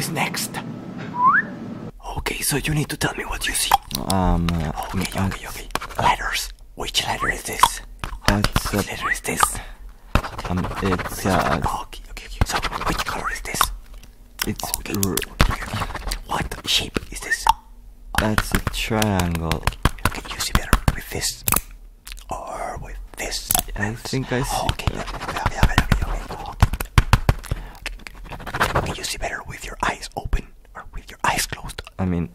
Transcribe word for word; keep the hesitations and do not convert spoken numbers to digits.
is next. Okay, so you need to tell me what you see. Um. Uh, okay, uh, okay, okay. Uh, letters. Which letter is this? That's Which letter is this? Um, it's uh. Okay, okay, okay. So, which color is this? It's okay. Okay, okay. What shape is this? That's a triangle. Okay, you see better with this or with this. I think I see. Okay, okay, okay, okay. Okay, you see better with your eyes open or with your eyes closed. I mean.